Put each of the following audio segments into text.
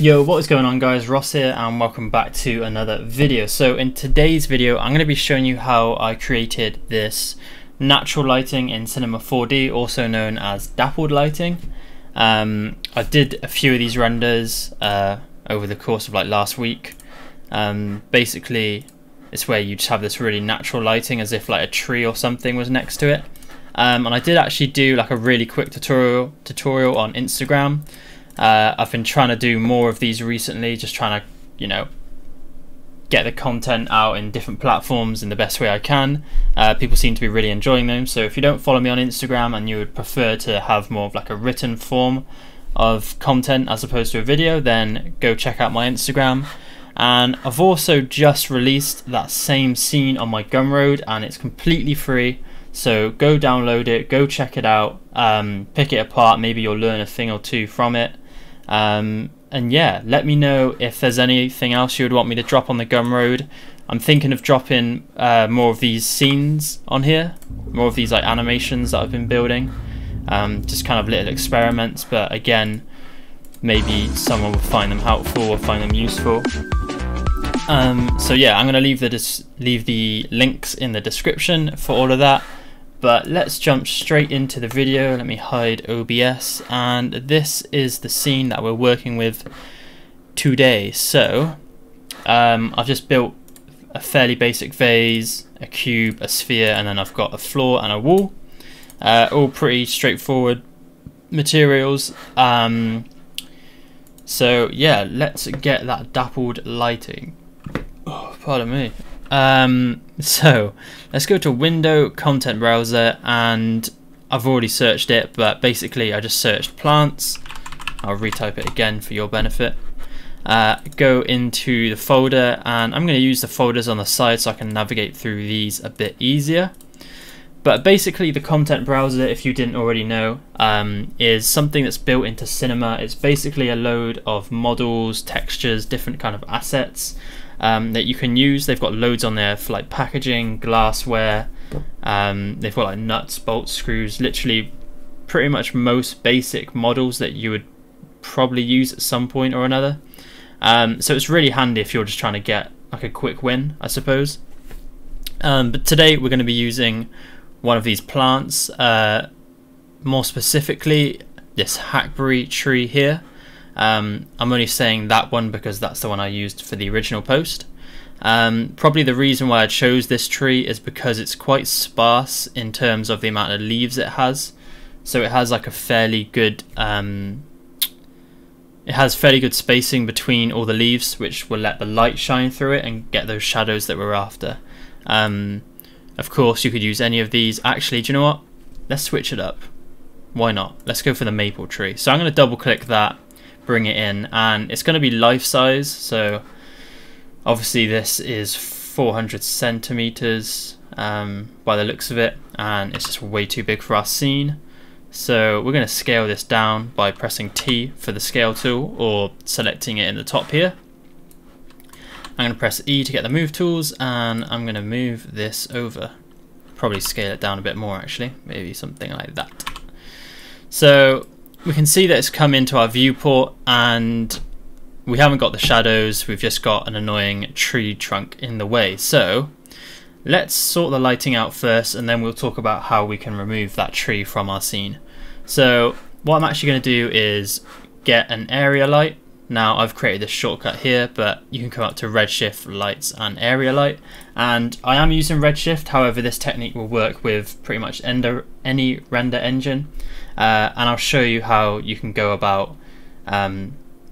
Yo, what is going on guys, Ross here and welcome back to another video. So in today's video I'm going to be showing you how I created this natural lighting in Cinema 4D, also known as dappled lighting. I did a few of these renders over the course of like last week. Basically it's where you just have this really natural lighting as if like a tree or something was next to it. And I did actually do like a really quick tutorial on Instagram. I've been trying to do more of these recently, just trying to, you know, get the content out in different platforms in the best way I can. People seem to be really enjoying them. So if you don't follow me on Instagram and you would prefer to have more of like a written form of content as opposed to a video, then go check out my Instagram. And I've also just released that same scene on my Gumroad and it's completely free. So go download it, go check it out, pick it apart. Maybe you'll learn a thing or two from it. And yeah, let me know if there's anything else you would want me to drop on the Gumroad. I'm thinking of dropping more of these scenes on here, more of these like animations that I've been building, just kind of little experiments, but again, maybe someone will find them helpful or find them useful. So yeah, I'm gonna leave the links in the description for all of that. But let's jump straight into the video. Let me hide OBS, and this is the scene that we're working with today. So I've just built a fairly basic vase, a cube, a sphere, and then I've got a floor and a wall. All pretty straightforward materials. So yeah, let's get that dappled lighting. Oh, pardon me. So let's go to window, content browser, and I've already searched it, but basically I just searched plants. I'll retype it again for your benefit. Go into the folder, and I'm going to use the folders on the side so I can navigate through these a bit easier. But basically the content browser, if you didn't already know, is something that's built into Cinema. It's basically a load of models, textures, different kind of assets that you can use. They've got loads on there for like packaging, glassware, they've got like nuts, bolts, screws, literally pretty much most basic models that you would probably use at some point or another. So it's really handy if you're just trying to get like a quick win, I suppose. But today we're going to be using one of these plants, more specifically this hackberry tree here. I'm only saying that one because that's the one I used for the original post. Probably the reason why I chose this tree is because it's quite sparse in terms of the amount of leaves it has. So it has like a fairly good, it has fairly good spacing between all the leaves, which will let the light shine through it and get those shadows that we're after. Of course you could use any of these. Actually, do you know what? Let's switch it up. Why not? Let's go for the maple tree. So I'm going to double click that, bring it in, and it's going to be life size. So obviously this is 400 centimeters by the looks of it, and it's just way too big for our scene. So we're going to scale this down by pressing T for the scale tool or selecting it in the top here. I'm going to press E to get the move tools, and I'm going to move this over. Probably scale it down a bit more actually, maybe something like that. So we can see that it's come into our viewport and we haven't got the shadows, we've just got an annoying tree trunk in the way. So let's sort the lighting out first and then we'll talk about how we can remove that tree from our scene. So what I'm actually going to do is get an area light. Now I've created this shortcut here, but you can come up to Redshift, lights and area light. And I am using Redshift, however this technique will work with pretty much any render engine. And I'll show you how you can go about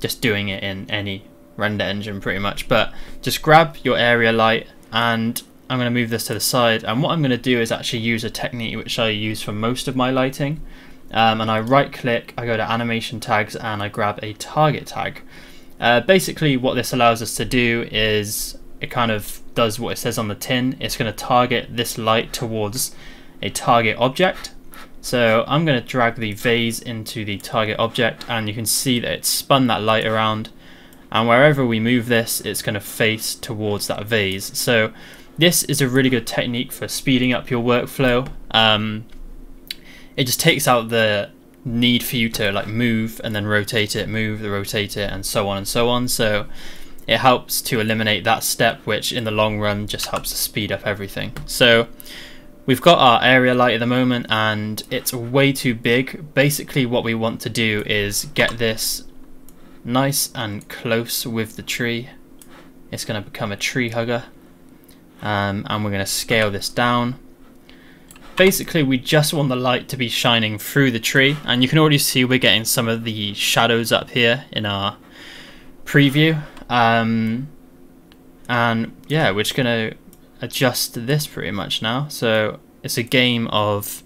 just doing it in any render engine pretty much. But just grab your area light, and I'm going to move this to the side, and what I'm going to do is actually use a technique which I use for most of my lighting, and I right click, I go to animation tags, and I grab a target tag. Basically what this allows us to do is it kind of does what it says on the tin. It's going to target this light towards a target object. So I'm going to drag the vase into the target object, and you can see that it's spun that light around, and wherever we move this it's going to face towards that vase. So this is a really good technique for speeding up your workflow. It just takes out the need for you to like move and then rotate it, move, rotate it, and so on and so on. So it helps to eliminate that step, which in the long run just helps to speed up everything. So we've got our area light at the moment and it's way too big. Basically what we want to do is get this nice and close with the tree. It's going to become a tree hugger, and we're going to scale this down. Basically we just want the light to be shining through the tree, and you can already see we're getting some of the shadows up here in our preview, and yeah, we're just going to adjust this pretty much now. So it's a game of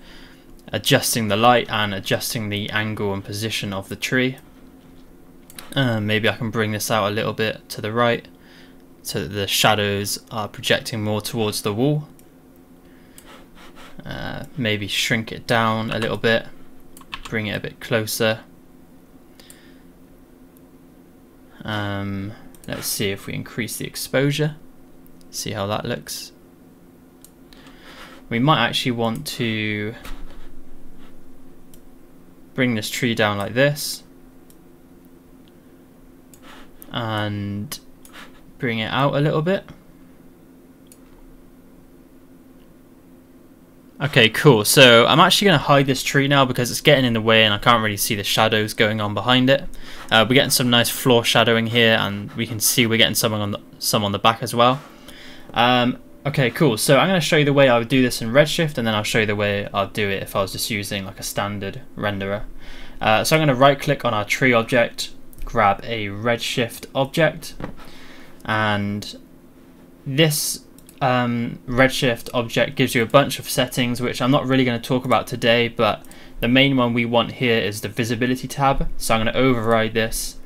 adjusting the light and adjusting the angle and position of the tree. Maybe I can bring this out a little bit to the right so that the shadows are projecting more towards the wall. Maybe shrink it down a little bit, bring it a bit closer. Let's see if we increase the exposure, see how that looks. We might actually want to bring this tree down like this and bring it out a little bit. Okay, cool. So I'm actually going to hide this tree now because it's getting in the way and I can't really see the shadows going on behind it. We're getting some nice floor shadowing here, and we can see we're getting some on the back as well. Okay, cool. So I'm going to show you the way I would do this in Redshift, and then I'll show you the way I'll do it if I was just using like a standard renderer. So I'm going to right click on our tree object, grab a Redshift object, and this Redshift object gives you a bunch of settings which I'm not really going to talk about today, but the main one we want here is the visibility tab. So I'm going to override this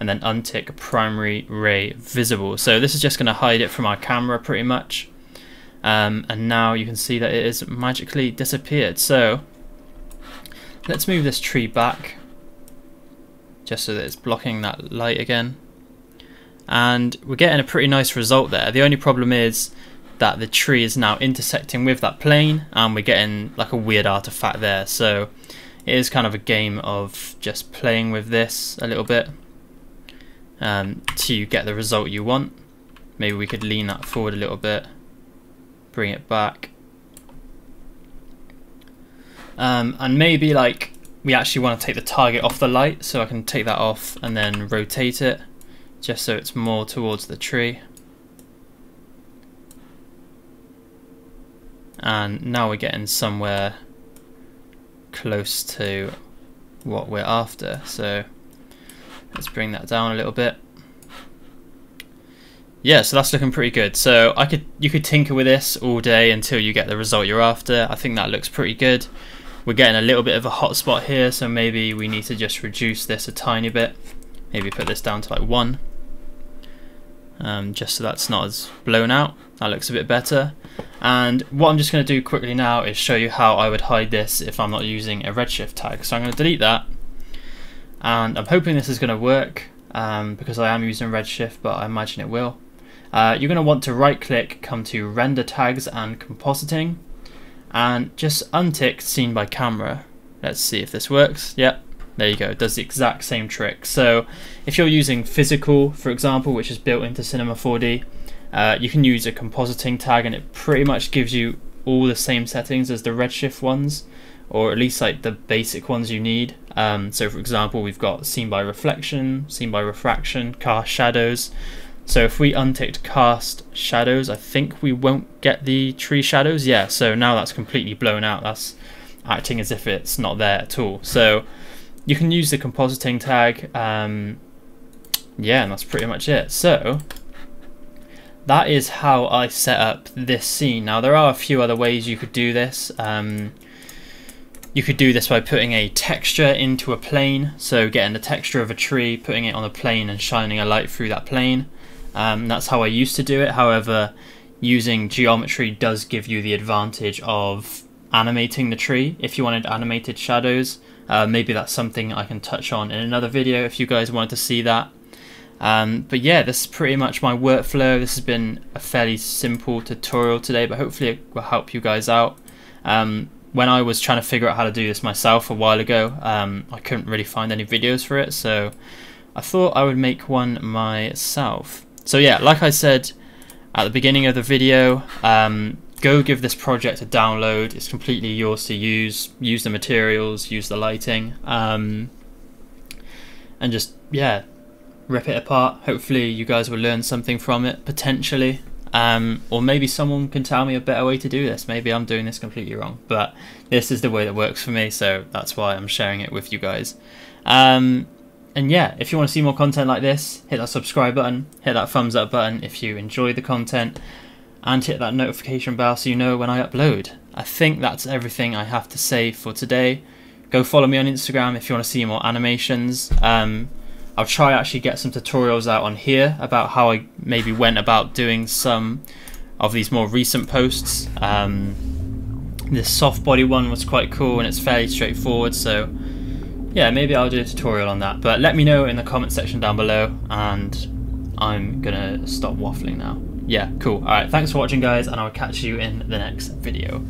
and then untick primary ray visible. So this is just going to hide it from our camera pretty much, and now you can see that it is magically disappeared. So let's move this tree back just so that it's blocking that light again, and we're getting a pretty nice result there. The only problem is that the tree is now intersecting with that plane and we're getting like a weird artifact there. So it is kind of a game of just playing with this a little bit to get the result you want. Maybe we could lean that forward a little bit, bring it back, and maybe like we actually want to take the target off the light, so I can take that off and then rotate it just so it's more towards the tree. And now we're getting somewhere close to what we're after. So let's bring that down a little bit. Yeah, so that's looking pretty good. So you could tinker with this all day until you get the result you're after. I think that looks pretty good. We're getting a little bit of a hot spot here, so maybe we need to just reduce this a tiny bit. Maybe put this down to like 1, just so that's not as blown out. That looks a bit better. And what I'm just going to do quickly now is show you how I would hide this if I'm not using a Redshift tag. So I'm going to delete that, and I'm hoping this is going to work because I am using Redshift, but I imagine it will. You're going to want to right click, come to render tags and compositing, and just untick scene by camera. Let's see if this works. Yep. There you go, it does the exact same trick. So if you're using physical, for example, which is built into Cinema 4D, you can use a compositing tag and it pretty much gives you all the same settings as the Redshift ones, or at least like the basic ones you need. So for example, we've got scene by reflection, scene by refraction, cast shadows. So if we unticked cast shadows, I think we won't get the tree shadows. Yeah, so now that's completely blown out. That's acting as if it's not there at all. So you can use the compositing tag, yeah, and that's pretty much it. So that is how I set up this scene. Now there are a few other ways you could do this. You could do this by putting a texture into a plane, so getting the texture of a tree, putting it on a plane and shining a light through that plane. That's how I used to do it. However, using geometry does give you the advantage of animating the tree if you wanted animated shadows. Maybe that's something I can touch on in another video if you guys wanted to see that. But yeah, this is pretty much my workflow. This has been a fairly simple tutorial today, but hopefully it will help you guys out. when I was trying to figure out how to do this myself a while ago, I couldn't really find any videos for it, so I thought I would make one myself. So yeah, like I said at the beginning of the video, go give this project a download. It's completely yours to use. Use the materials, use the lighting, and just, yeah, rip it apart. Hopefully you guys will learn something from it, potentially. Or maybe someone can tell me a better way to do this. Maybe I'm doing this completely wrong, but this is the way that works for me, so that's why I'm sharing it with you guys. And yeah, if you want to see more content like this, hit that subscribe button, hit that thumbs up button if you enjoy the content, and hit that notification bell so you know when I upload. I think that's everything I have to say for today. Go follow me on Instagram if you want to see more animations. I'll try actually get some tutorials out on here about how I maybe went about doing some of these more recent posts. This soft body one was quite cool and it's fairly straightforward, so yeah, maybe I'll do a tutorial on that. But let me know in the comment section down below, and I'm gonna stop waffling now. Yeah, cool. Alright, thanks for watching guys, and I'll catch you in the next video.